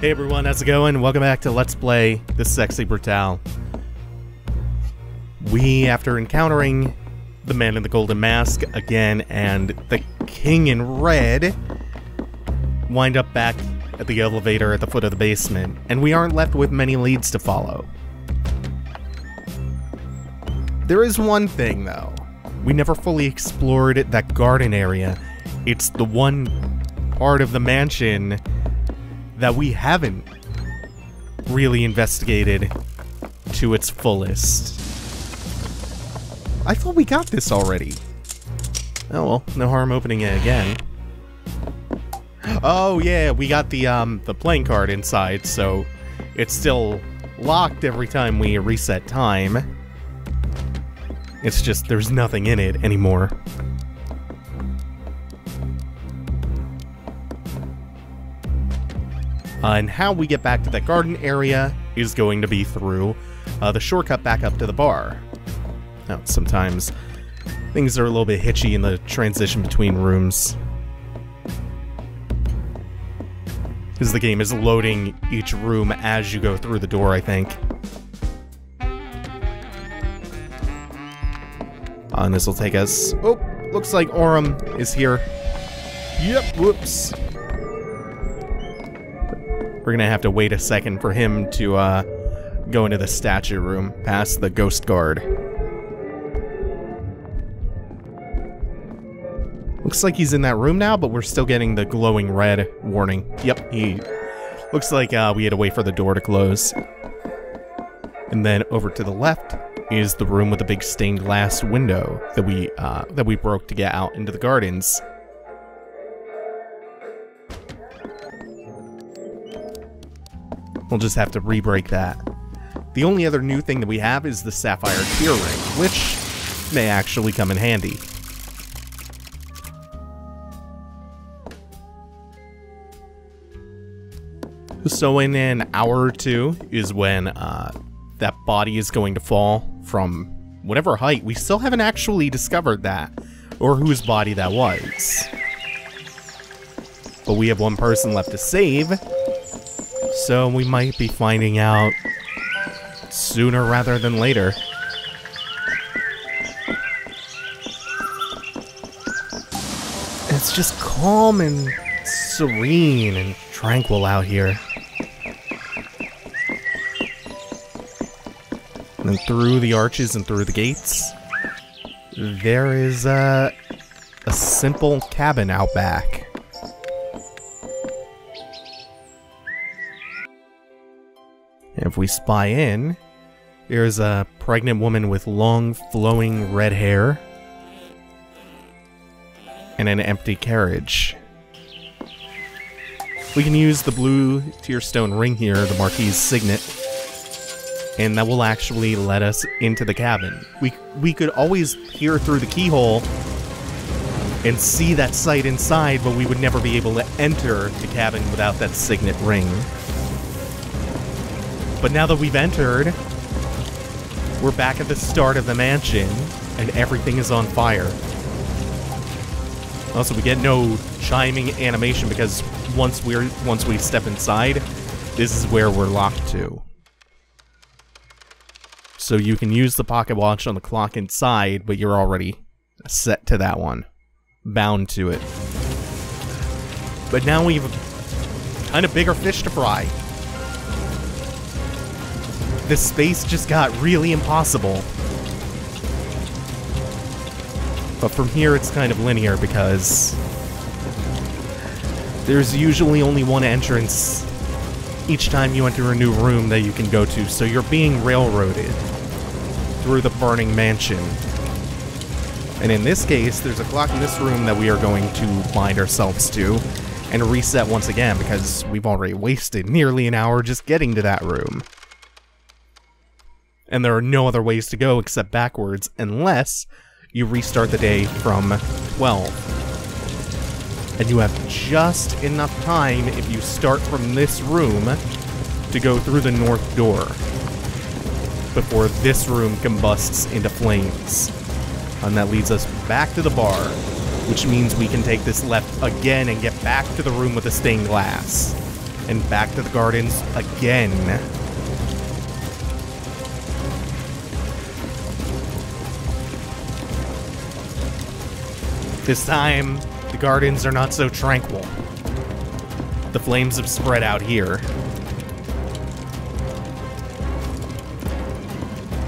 Hey everyone, how's it going? Welcome back to Let's Play The Sexy Brutale. We, after encountering the man in the golden mask again and the king in red, wind up back at the elevator at the foot of the basement, and we aren't left with many leads to follow. There is one thing though. We never fully explored that garden area. It's the one part of the mansion that we haven't really investigated to its fullest. I thought we got this already. Oh well, no harm opening it again. Oh yeah, we got the playing card inside, so it's still locked every time we reset time. It's just there's nothing in it anymore. And how we get back to that garden area is going to be through the shortcut back up to the bar. Now, sometimes things are a little bit hitchy in the transition between rooms, because the game is loading each room as you go through the door, I think. And this will take us... Oh, looks like Aurum is here. Yep, whoops. We're gonna have to wait a second for him to go into the statue room, past the ghost guard. Looks like he's in that room now, but we're still getting the glowing red warning. Yep, he looks like we had to wait for the door to close. And then over to the left is the room with the big stained glass window that we broke to get out into the gardens. We'll just have to re-break that. The only other new thing that we have is the sapphire tear ring, which may actually come in handy. So in an hour or two is when that body is going to fall from whatever height. We still haven't actually discovered that, or whose body that was. But we have one person left to save, so we might be finding out sooner rather than later. It's just calm and serene and tranquil out here. And through the arches and through the gates, there is a simple cabin out back. And if we spy in, there's a pregnant woman with long, flowing red hair and an empty carriage. We can use the blue tearstone ring here, the Marquis's signet, and that will actually let us into the cabin. We could always peer through the keyhole and see that sight inside, but we would never be able to enter the cabin without that signet ring. But now that we've entered, we're back at the start of the mansion, and everything is on fire. Also, we get no chiming animation because once we step inside, this is where we're locked to. So you can use the pocket watch on the clock inside, but you're already set to that one, bound to it. But now we have a kind of bigger fish to fry. This space just got really impossible. But from here it's kind of linear because there's usually only one entrance each time you enter a new room that you can go to, so you're being railroaded through the burning mansion. And in this case, there's a clock in this room that we are going to bind ourselves to and reset once again because we've already wasted nearly an hour just getting to that room. And there are no other ways to go except backwards unless you restart the day from 12. And you have just enough time if you start from this room to go through the north door before this room combusts into flames. And that leads us back to the bar, which means we can take this left again and get back to the room with the stained glass. and back to the gardens again. This time, the gardens are not so tranquil. The flames have spread out here.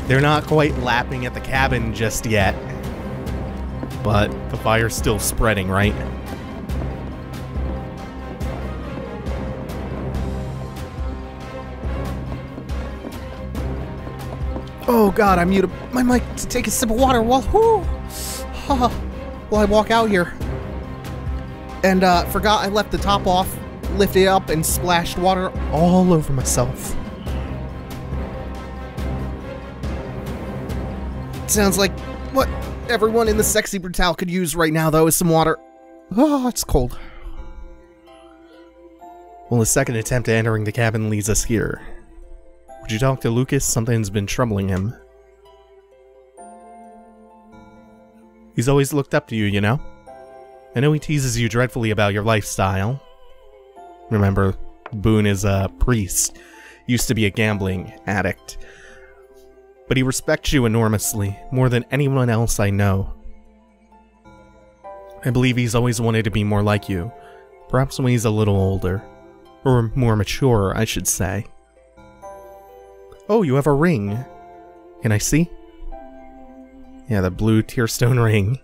They're not quite lapping at the cabin just yet, but the fire's still spreading, right? Oh God, I muted my mic to take a sip of water while, I walk out here. And forgot I left the top off, lifted it up, and splashed water all over myself. Sounds like what everyone in the Sexy Brutale could use right now, though, is some water. Oh, it's cold. Well, the second attempt at entering the cabin leads us here. Would you talk to Lucas? Something's been troubling him. He's always looked up to you, you know? I know he teases you dreadfully about your lifestyle. Remember, Boone is a priest. Used to be a gambling addict. But he respects you enormously, more than anyone else I know. I believe he's always wanted to be more like you. Perhaps when he's a little older. Or more mature, I should say. Oh, you have a ring. Can I see? Yeah, the blue tearstone ring.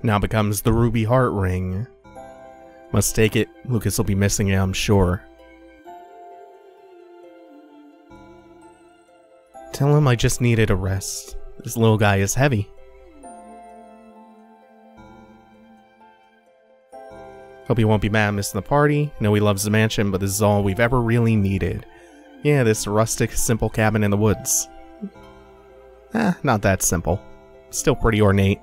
Now becomes the ruby heart ring. Must take it. Lucas will be missing it, I'm sure. Tell him I just needed a rest. This little guy is heavy. Hope he won't be mad missing the party. I know he loves the mansion, but this is all we've ever really needed. Yeah, this rustic, simple cabin in the woods. Eh, not that simple. Still pretty ornate.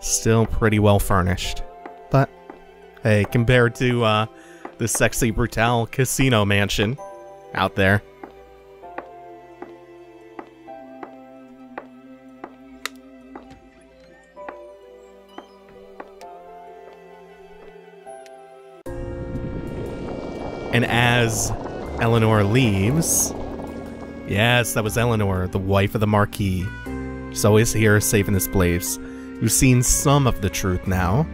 Still pretty well furnished. But, hey, compared to the Sexy Brutale casino mansion out there. And as Eleanor leaves... Yes, that was Eleanor, the wife of the Marquis. She's always here, safe in this place. You've seen some of the truth now.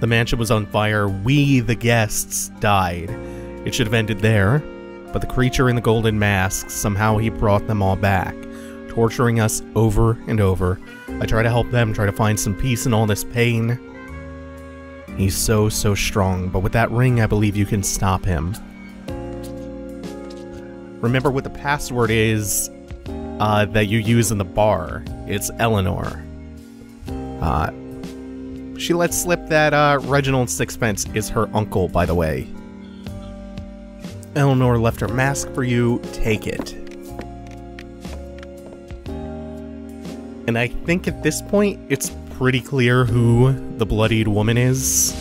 The mansion was on fire. We, the guests, died. It should have ended there. But the creature in the golden mask, somehow he brought them all back, torturing us over and over. I try to help them, try to find some peace in all this pain. He's so, so strong, but with that ring, I believe you can stop him. Remember what the password is that you use in the bar. It's Eleanor. She let slip that Reginald Sixpence is her uncle, by the way. Eleanor left her mask for you. Take it. And I think at this point, it's pretty clear who the bloodied woman is.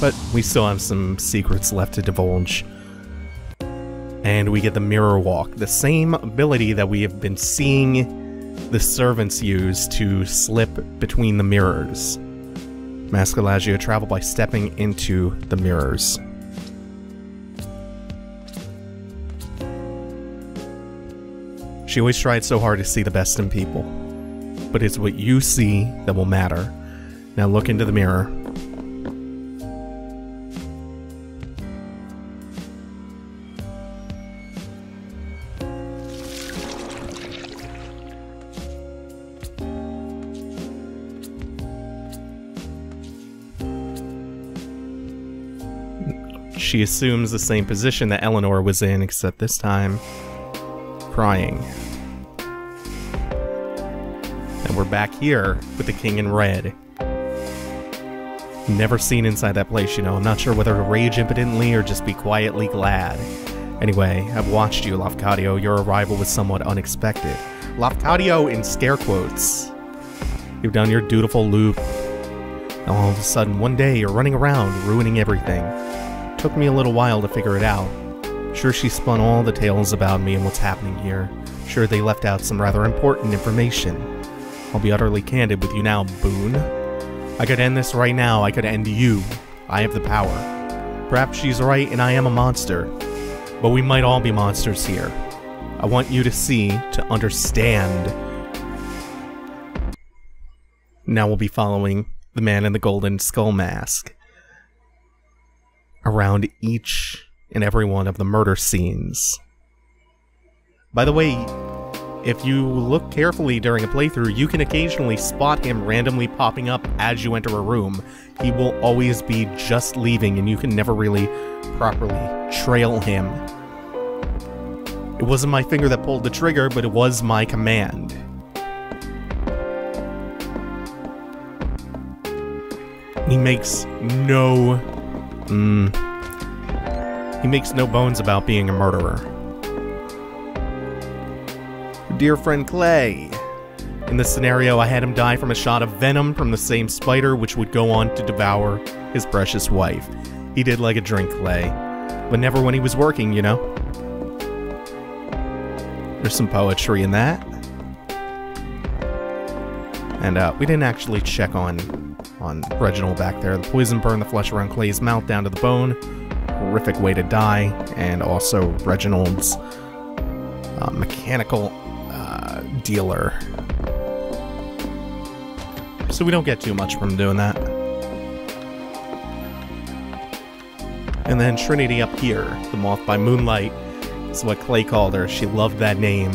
But we still have some secrets left to divulge. And we get the mirror walk, the same ability that we have been seeing the servants use to slip between the mirrors. Mask allows you to travel by stepping into the mirrors. She always tried so hard to see the best in people, but it's what you see that will matter. Now look into the mirror. She assumes the same position that Eleanor was in, except this time, crying. And we're back here with the King in Red. Never seen inside that place, you know. I'm not sure whether to rage impotently or just be quietly glad. Anyway, I've watched you, Lafcadio. Your arrival was somewhat unexpected. Lafcadio in scare quotes. You've done your dutiful loop. All of a sudden, one day, you're running around, ruining everything. took me a little while to figure it out. Sure, she spun all the tales about me and what's happening here. Sure, they left out some rather important information. I'll be utterly candid with you now, Boone. I could end this right now. I could end you. I have the power. Perhaps she's right and I am a monster. But we might all be monsters here. I want you to see, to understand. Now we'll be following the man in the golden skull mask around each and every one of the murder scenes. By the way, if you look carefully during a playthrough, you can occasionally spot him randomly popping up as you enter a room. He will always be just leaving, and you can never really properly trail him. It wasn't my finger that pulled the trigger, but it was my command. He makes no... He makes no bones about being a murderer. Dear friend Clay. In this scenario, I had him die from a shot of venom from the same spider, which would go on to devour his precious wife. He did like a drink, Clay. But never when he was working, you know? There's some poetry in that. And we didn't actually check on Reginald back there. The poison burned the flesh around Clay's mouth down to the bone. Horrific way to die. And also Reginald's mechanical... dealer. So we don't get too much from doing that. And then Trinity up here, the moth by moonlight, is what Clay called her. She loved that name.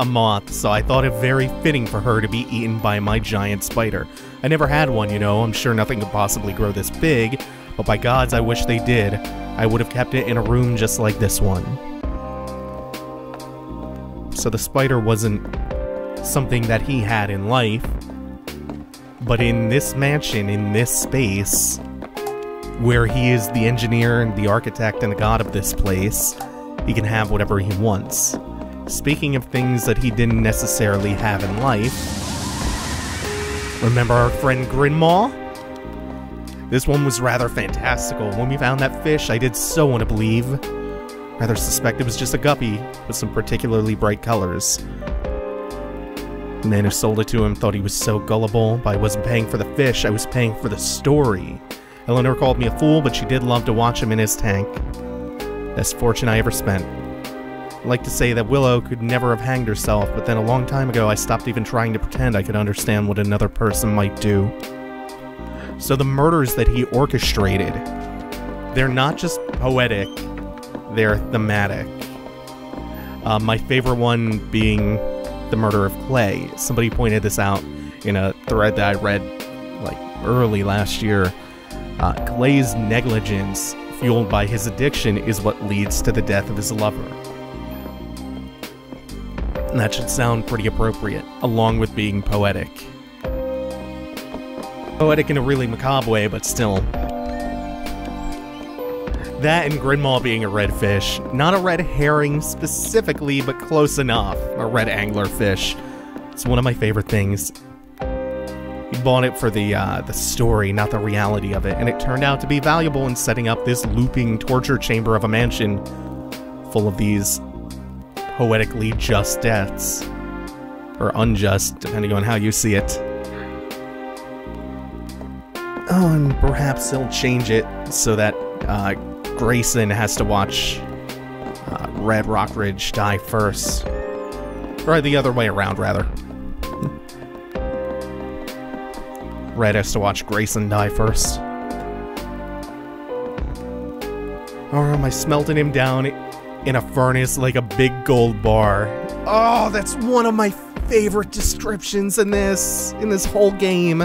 A moth, so I thought it very fitting for her to be eaten by my giant spider. I never had one, you know. I'm sure nothing could possibly grow this big, but by gods, I wish they did. I would have kept it in a room just like this one. So the spider wasn't something that he had in life, but in this mansion, in this space, where he is the engineer and the architect and the god of this place, he can have whatever he wants. Speaking of things that he didn't necessarily have in life, remember our friend Grinmaw? This one was rather fantastical. When we found that fish, I did so want to believe. Rather suspect it was just a guppy with some particularly bright colors. The man who sold it to him thought he was so gullible, but I wasn't paying for the fish, I was paying for the story. Eleanor called me a fool, but she did love to watch him in his tank. Best fortune I ever spent. I'd like to say that Willow could never have hanged herself, but then a long time ago I stopped even trying to pretend I could understand what another person might do. So the murders that he orchestrated, they're not just poetic, they're thematic. My favorite one being the murder of Clay. Somebody pointed this out in a thread that I read like early last year. Clay's negligence, fueled by his addiction, is what leads to the death of his lover. And that should sound pretty appropriate, along with being poetic. Poetic in a really macabre way, but still. That and Grinmaw being a red fish. Not a red herring specifically, but close enough. A red angler fish. It's one of my favorite things. He bought it for the story, not the reality of it, and it turned out to be valuable in setting up this looping torture chamber of a mansion full of these poetically just deaths. Or unjust, depending on how you see it. Oh, and perhaps he'll change it so that Grayson has to watch Red Rockridge die first. Or the other way around, rather. Red has to watch Grayson die first. Aurum, I smelted him down in a furnace like a big gold bar. Oh, that's one of my favorite descriptions in this whole game.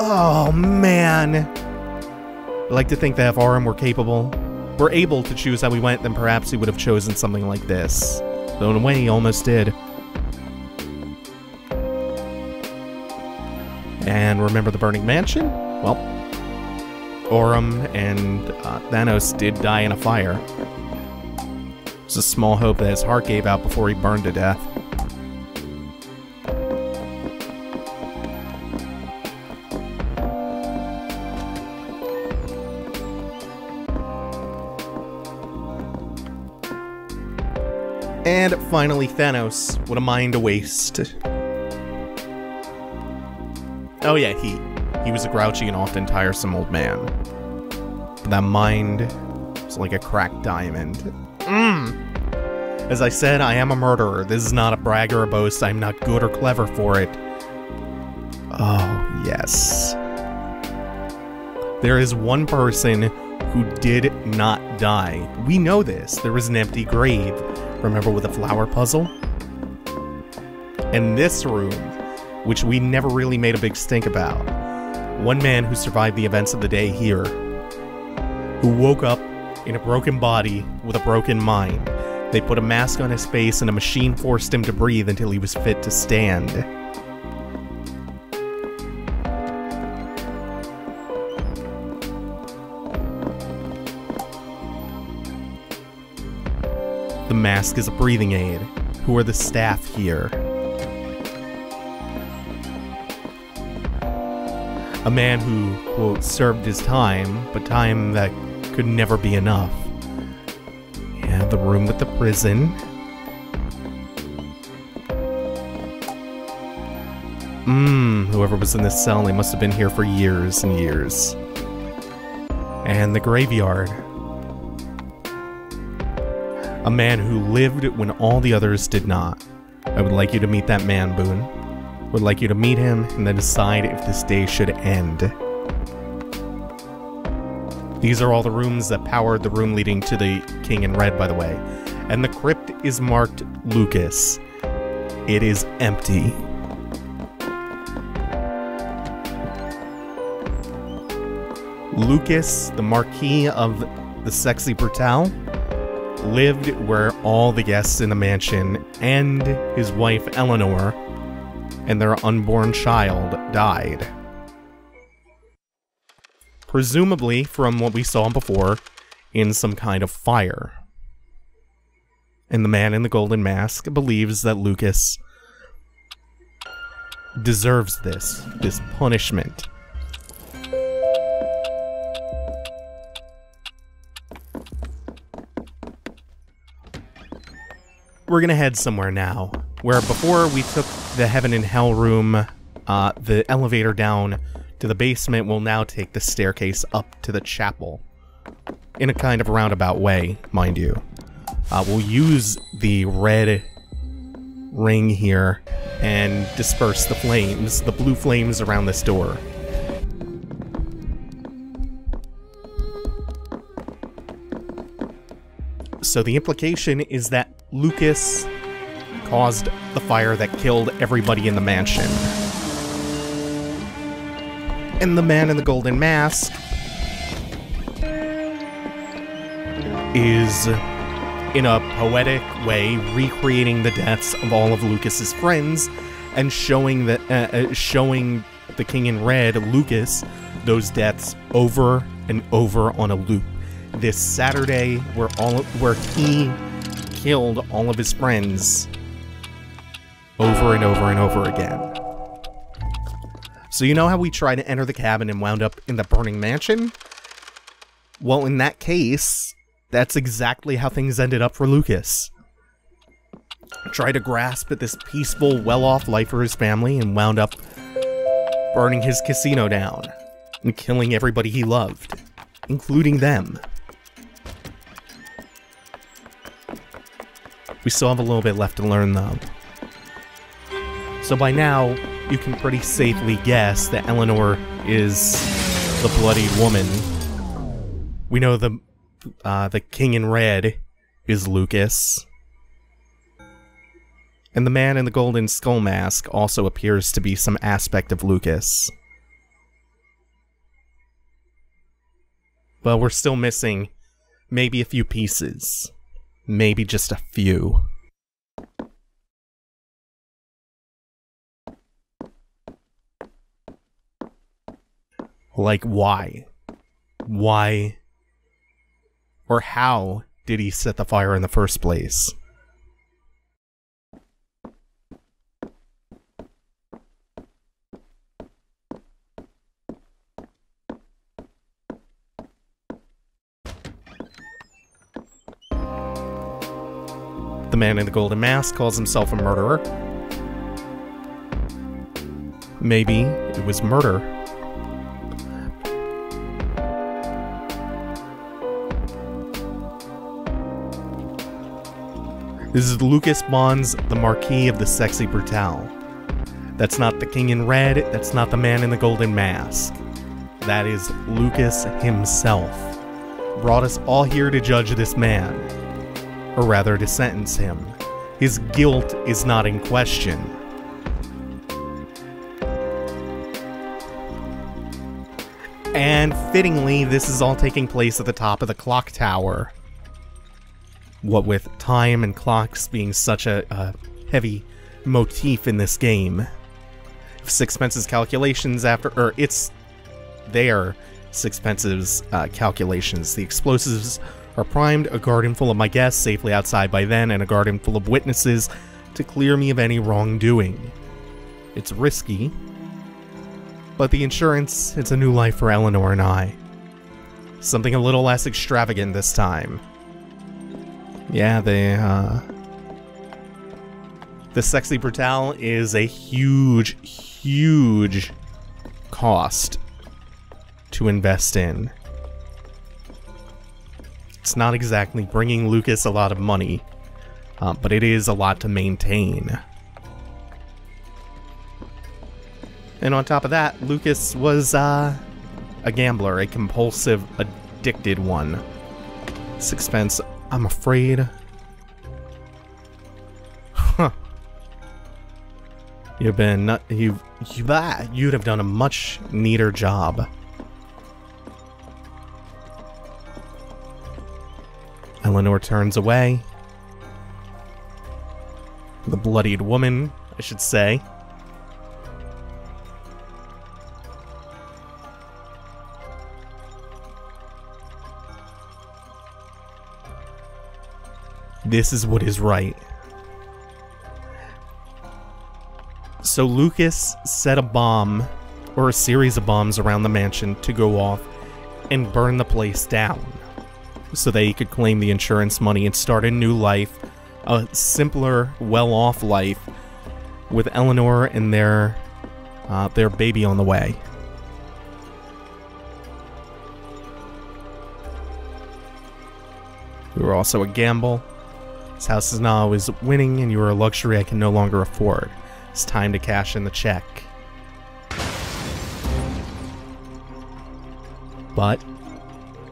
Oh, man. I like to think that if Aurum were able to choose how we went, then perhaps he would have chosen something like this. Though in a way, he almost did. And remember the Burning Mansion? Well, Aurum and Thanos did die in a fire. It's a small hope that his heart gave out before he burned to death. And finally, Thanos. What a mind to waste. Oh yeah, he was a grouchy and often tiresome old man. But that mind was like a cracked diamond. As I said, I am a murderer. This is not a brag or a boast. I'm not good or clever for it. Oh, yes. There is one person who did not die. We know this. There was an empty grave. Remember, with a flower puzzle? And this room, which we never really made a big stink about. One man who survived the events of the day here, who woke up in a broken body with a broken mind. They put a mask on his face and a machine forced him to breathe until he was fit to stand. The mask is a breathing aid. Who are the staff here? A man who, quote, served his time, but time that could never be enough. Yeah, the room with the prison. Whoever was in this cell, they must have been here for years and years. And the graveyard. A man who lived when all the others did not. I would like you to meet that man, Boone. Would like you to meet him and then decide if this day should end. These are all the rooms that powered the room leading to the King in Red, by the way. And the crypt is marked Lucas. It is empty. Lucas, the Marquis of the Sexy Brutale, lived where all the guests in the mansion and his wife Eleanor and their unborn child died. Presumably, from what we saw before, in some kind of fire. And the man in the golden mask believes that Lucas deserves this punishment. We're gonna head somewhere now, where before we took the heaven and hell room, the elevator down to the basement, we'll now take the staircase up to the chapel. In a kind of roundabout way, mind you. We'll use the red ring here and disperse the flames, the blue flames around this door. So the implication is that Lucas caused the fire that killed everybody in the mansion. And the man in the golden mask is, in a poetic way, recreating the deaths of all of Lucas's friends and showing the King in Red, Lucas, those deaths over and over on a loop. This Saturday, where he killed all of his friends over and over and over again. So you know how we tried to enter the cabin and wound up in the burning mansion? Well, in that case, that's exactly how things ended up for Lucas. Tried to grasp at this peaceful, well-off life for his family and wound up burning his casino down and killing everybody he loved, including them. We still have a little bit left to learn, though. So by now, you can pretty safely guess that Eleanor is the bloodied woman. We know the King in Red is Lucas. And the man in the golden skull mask also appears to be some aspect of Lucas. But we're still missing maybe a few pieces. Maybe just a few. Like, why? Why? Or how did he set the fire in the first place? The man in the golden mask calls himself a murderer. Maybe it was murder. This is Lucas Bonds, the Marquis of the Sexy Brutale. That's not the King in Red, that's not the man in the golden mask. That is Lucas himself. Brought us all here to judge this man, or rather to sentence him. His guilt is not in question. And fittingly, this is all taking place at the top of the clock tower. What with time and clocks being such a heavy motif in this game. Sixpence's calculations after... or it's their Sixpence's calculations. The explosives are primed, a garden full of my guests safely outside by then, and a garden full of witnesses to clear me of any wrongdoing. It's risky, but the insurance, it's a new life for Eleanor and I. Something a little less extravagant this time. Yeah, the Sexy Brutale is a huge, huge cost to invest in. It's not exactly bringing Lucas a lot of money, but it is a lot to maintain. And on top of that, Lucas was a gambler, a compulsive, addicted one. Sixpence, I'm afraid. Huh. You've been... you'd have done a much neater job. Eleanor turns away. The bloodied woman, I should say. This is what is right. So Lucas set a bomb, or a series of bombs around the mansion to go off and burn the place down so that he could claim the insurance money and start a new life, a simpler, well-off life with Eleanor and their baby on the way. We were also a gamble. This house is now always winning, and you are a luxury I can no longer afford. It's time to cash in the check. But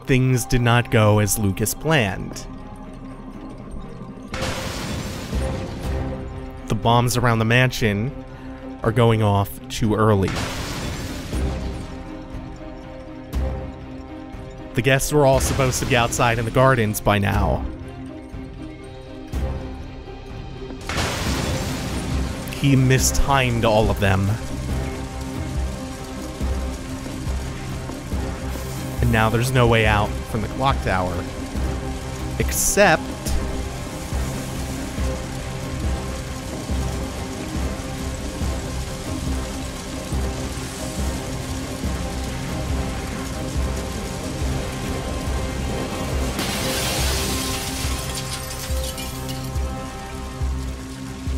things did not go as Lucas planned. The bombs around the mansion are going off too early. The guests were all supposed to be outside in the gardens by now. He mistimed all of them. And now there's no way out from the clock tower. Except...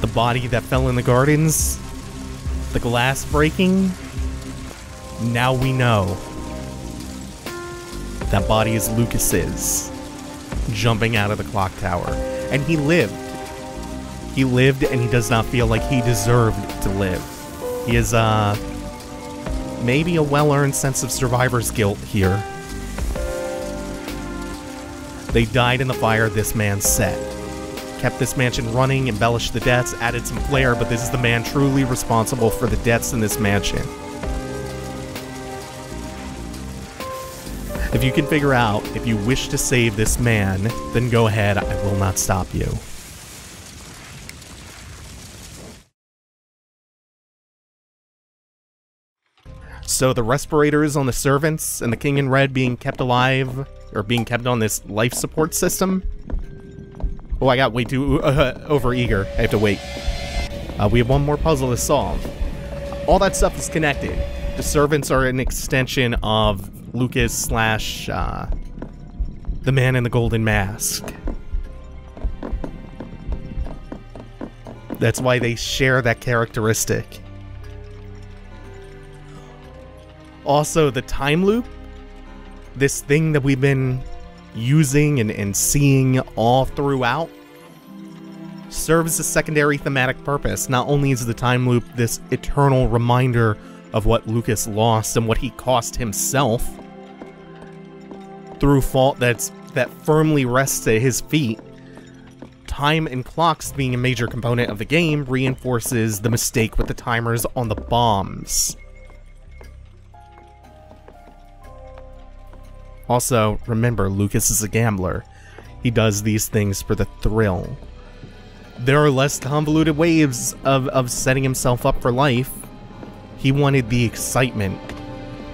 the body that fell in the gardens, the glass breaking, now we know. That body is Lucas's, jumping out of the clock tower. And he lived. He lived, and he does not feel like he deserved to live. He is, maybe a well-earned sense of survivor's guilt here. They died in the fire this man set. Kept this mansion running, embellished the deaths, added some flair, but this is the man truly responsible for the deaths in this mansion. If you can figure out if you wish to save this man, then go ahead, I will not stop you. So the respirators on the servants and the King in Red being kept alive, or being kept on this life support system. Oh, I got way too overeager. I have to wait. We have one more puzzle to solve. All that stuff is connected. The servants are an extension of Lucas / the man in the golden mask. That's why they share that characteristic. Also, the time loop, this thing that we've been using and seeing all throughout, serves a secondary thematic purpose. Not only is the time loop this eternal reminder of what Lucas lost and what he cost himself through fault that firmly rests at his feet, time and clocks being a major component of the game reinforces the mistake with the timers on the bombs. Also, remember, Lucas is a gambler. He does these things for the thrill. There are less convoluted ways of setting himself up for life. He wanted the excitement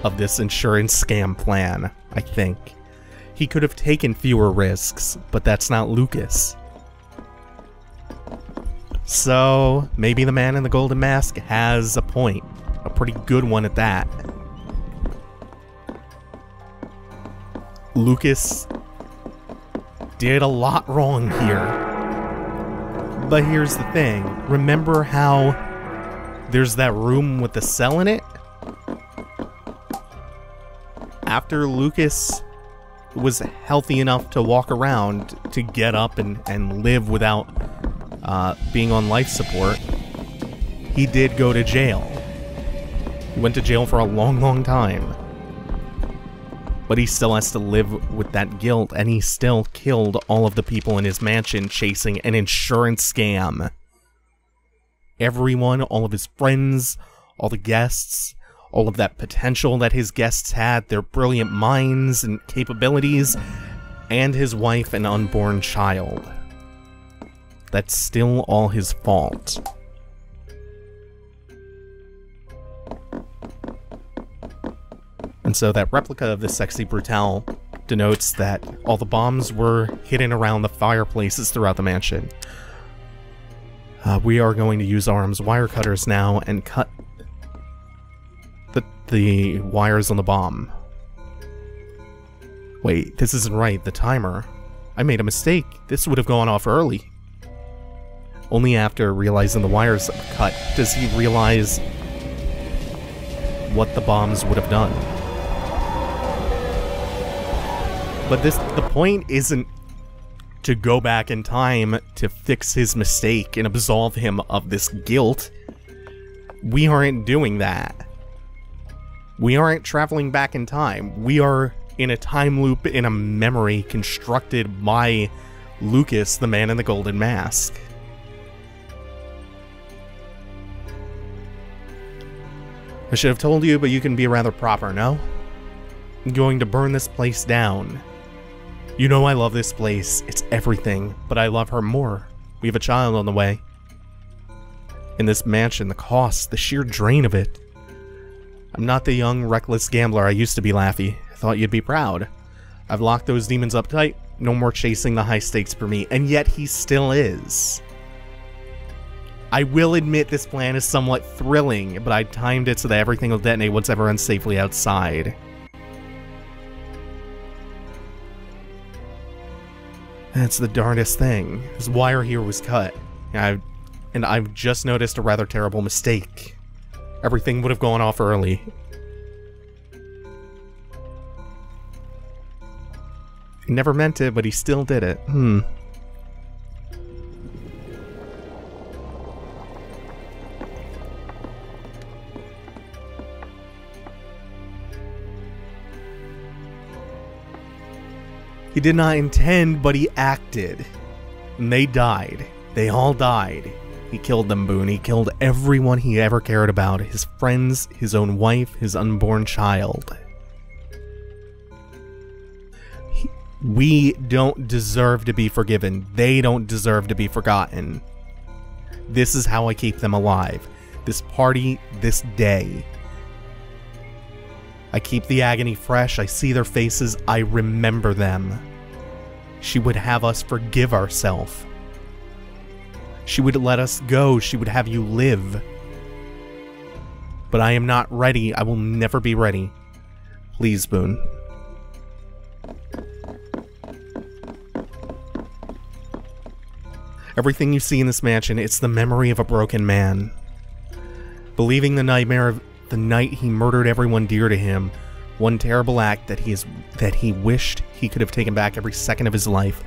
of this insurance scam plan, I think. He could have taken fewer risks, but that's not Lucas. So, maybe the man in the golden mask has a point. A pretty good one at that. Lucas did a lot wrong here. But here's the thing, remember how there's that room with the cell in it? After Lucas was healthy enough to walk around, to get up and live without being on life support, he did go to jail. He went to jail for a long, long time. But he still has to live with that guilt, and he still killed all of the people in his mansion chasing an insurance scam. Everyone, all of his friends, all the guests, all of that potential that his guests had, their brilliant minds and capabilities, and his wife and unborn child. That's still all his fault. And so that replica of the Sexy Brutale denotes that all the bombs were hidden around the fireplaces throughout the mansion. We are going to use Aurum's wire cutters now and cut the wires on the bomb. Wait, this isn't right, the timer. I made a mistake. This would have gone off early. Only after realizing the wires are cut does he realize what the bombs would have done. But the point isn't to go back in time to fix his mistake and absolve him of this guilt. We aren't doing that. We aren't traveling back in time. We are in a time loop in a memory constructed by Lucas, the man in the golden mask. I should have told you, but you can be rather proper, no? I'm going to burn this place down. You know I love this place, it's everything, but I love her more. We have a child on the way. In this mansion, the cost, the sheer drain of it. I'm not the young, reckless gambler I used to be, Laffy. I thought you'd be proud. I've locked those demons up tight, no more chasing the high stakes for me, and yet he still is. I will admit this plan is somewhat thrilling, but I timed it so that everything will detonate once everyone's safely outside. That's the darndest thing. This wire here was cut, and I've just noticed a rather terrible mistake. Everything would have gone off early. He never meant it, but he still did it. He did not intend, but he acted. And they died. They all died. He killed them, Boone. He killed everyone he ever cared about. His friends, his own wife, his unborn child. We don't deserve to be forgiven. They don't deserve to be forgotten. This is how I keep them alive. This party, this day. I keep the agony fresh, I see their faces, I remember them. She would have us forgive ourselves. She would let us go, she would have you live. But I am not ready, I will never be ready. Please, Boone. Everything you see in this mansion, it's the memory of a broken man. Believing the nightmare of the night he murdered everyone dear to him, one terrible act that he wished he could have taken back every second of his life.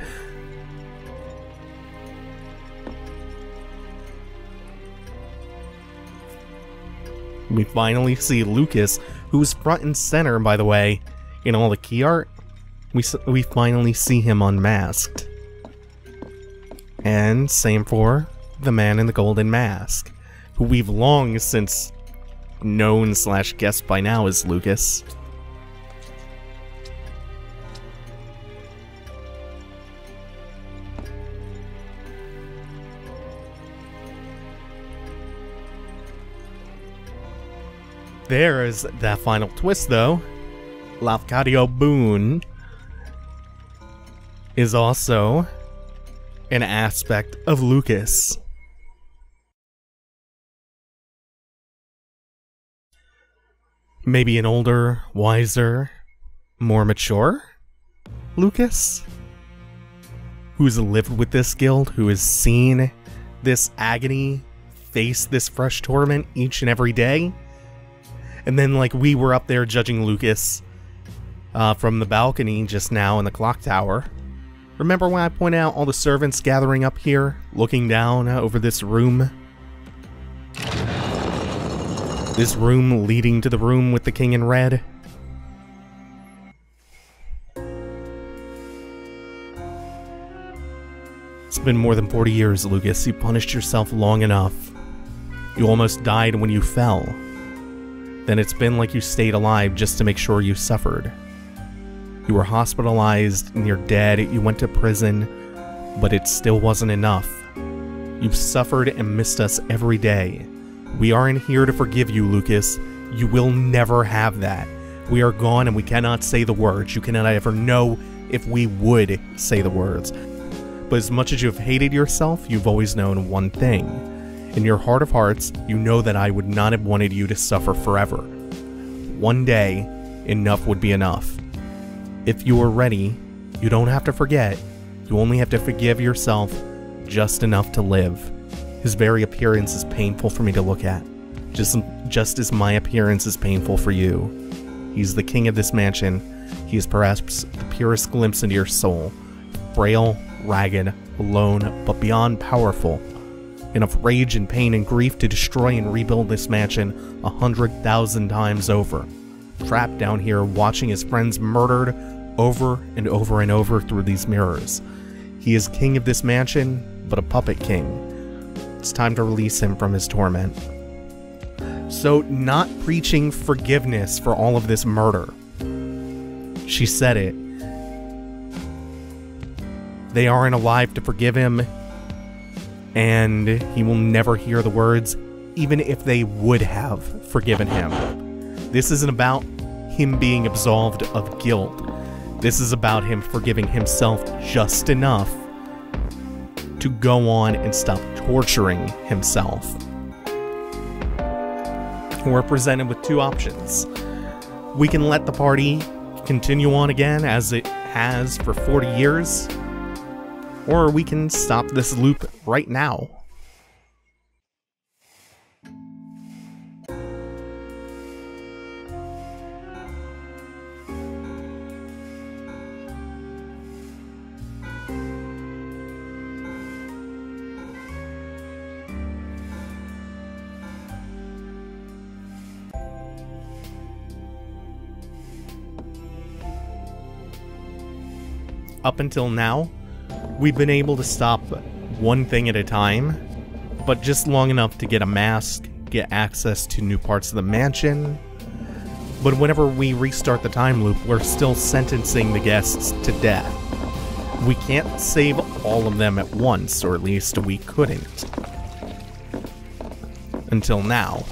We finally see Lucas, who's front and center, by the way, in all the key art. We finally see him unmasked. And same for the man in the golden mask, who we've long since known / guessed by now is Lucas. There is that final twist, though. Lafcadio Boone is also an aspect of Lucas. Maybe an older, wiser, more mature Lucas, who's lived with this guild, who has seen this agony, faced this fresh torment each and every day. And then, like, we were up there judging Lucas from the balcony just now in the clock tower. Remember when I point out all the servants gathering up here, looking down over this room? This room leading to the room with the king in red? It's been more than 40 years, Lucas. You punished yourself long enough. You almost died when you fell. Then it's been like you stayed alive just to make sure you suffered. You were hospitalized and you're dead, you went to prison, but it still wasn't enough. You've suffered and missed us every day. We aren't here to forgive you, Lucas. You will never have that. We are gone and we cannot say the words. You cannot ever know if we would say the words. But as much as you've hated yourself, you've always known one thing. In your heart of hearts, you know that I would not have wanted you to suffer forever. One day, enough would be enough. If you are ready, you don't have to forget. You only have to forgive yourself just enough to live. His very appearance is painful for me to look at, just as my appearance is painful for you. He's the king of this mansion. He is perhaps the purest glimpse into your soul. Frail, ragged, alone, but beyond powerful. Enough rage and pain and grief to destroy and rebuild this mansion 100,000 times over. Trapped down here, watching his friends murdered over and over and over through these mirrors. He is king of this mansion, but a puppet king. It's time to release him from his torment. So, not preaching forgiveness for all of this murder. She said it. They aren't alive to forgive him. And he will never hear the words, even if they would have forgiven him. This isn't about him being absolved of guilt. This is about him forgiving himself just enough to go on and stop torturing himself. We're presented with two options. We can let the party continue on again as it has for 40 years. Or we can stop this loop right now. Up until now, we've been able to stop one thing at a time, but just long enough to get a mask, get access to new parts of the mansion. But whenever we restart the time loop, we're still sentencing the guests to death. We can't save all of them at once, or at least we couldn't. Until now.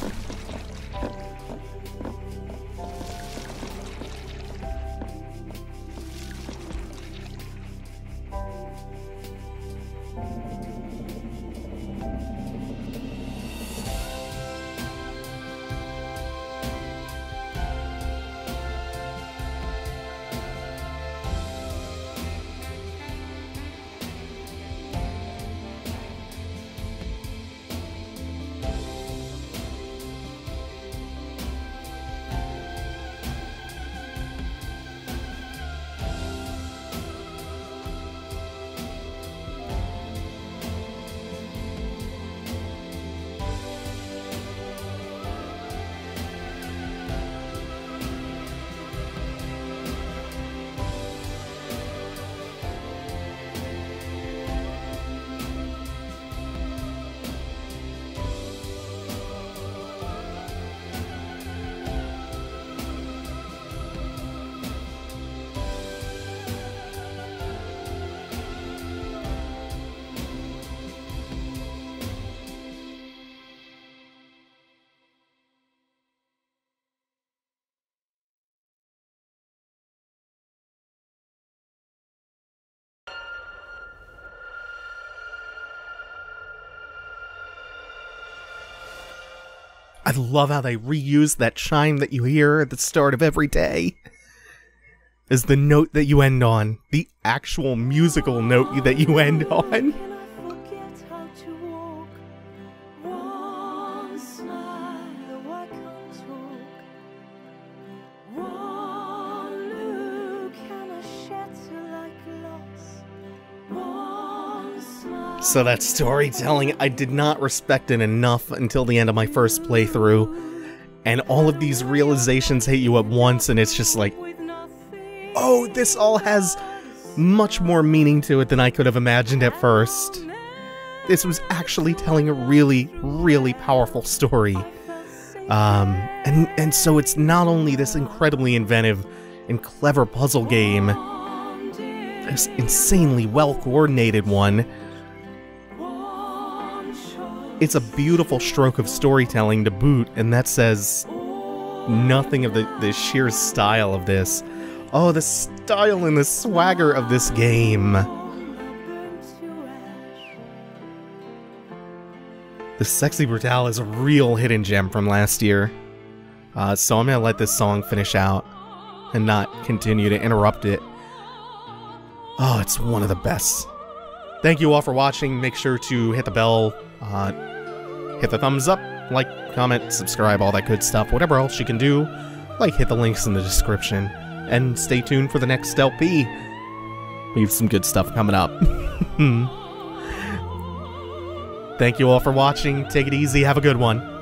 I love how they reuse that chime that you hear at the start of every day. Is the note that you end on. The actual musical note that you end on. So that storytelling, I did not respect it enough until the end of my first playthrough. And all of these realizations hit you at once, and it's just like, oh, this all has much more meaning to it than I could have imagined at first. This was actually telling a really, really powerful story. And so it's not only this incredibly inventive and clever puzzle game, this insanely well-coordinated one, it's a beautiful stroke of storytelling to boot, and that says nothing of the sheer style of this. Oh, the style and the swagger of this game. The Sexy Brutale is a real hidden gem from last year. So I'm going to let this song finish out and not continue to interrupt it. Oh, it's one of the best. Thank you all for watching. Make sure to hit the bell. Hit the thumbs up, like, comment, subscribe, all that good stuff, whatever else you can do, like hit the links in the description, and stay tuned for the next LP. We have some good stuff coming up. Thank you all for watching, take it easy, have a good one.